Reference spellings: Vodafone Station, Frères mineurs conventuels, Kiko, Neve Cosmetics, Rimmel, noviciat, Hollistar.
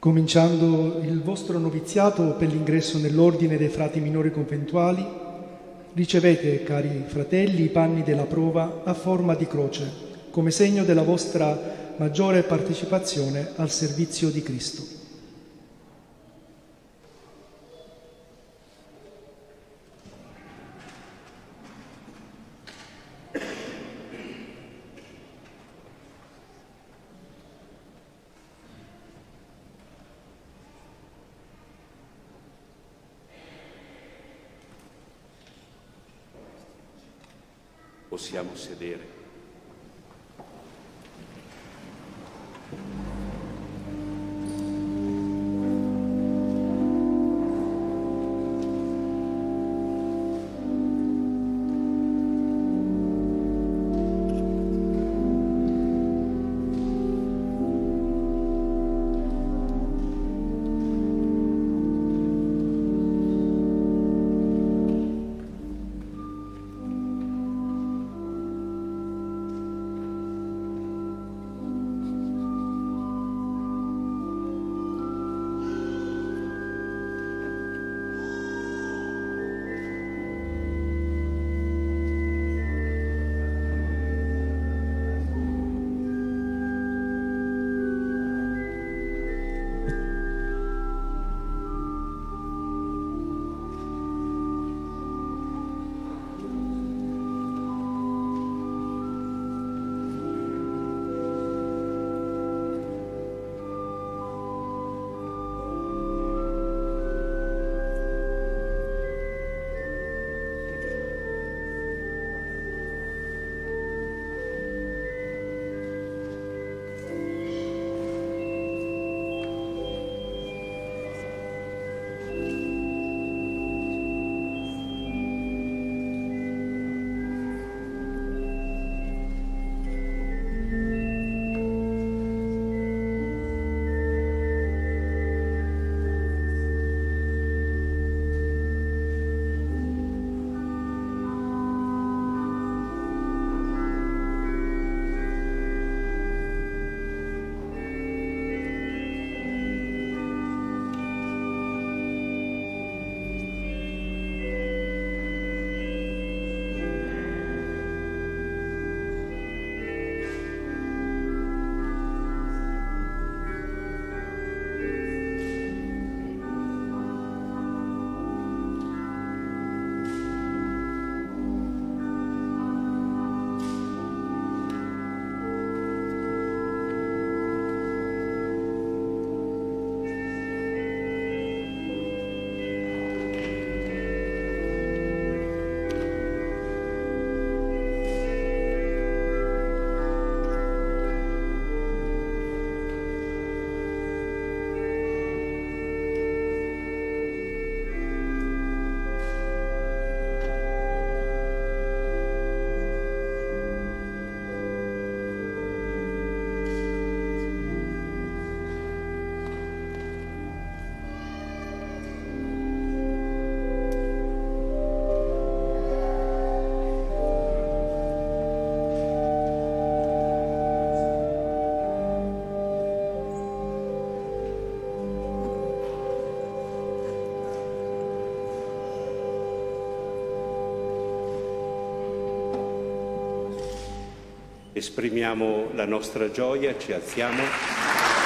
cominciando il vostro noviziato per l'ingresso nell'ordine dei frati minori conventuali, ricevete, cari fratelli, i panni della prova a forma di croce, come segno della vostra maggiore partecipazione al servizio di Cristo. Possiamo sedere. Esprimiamo la nostra gioia, ci alziamo.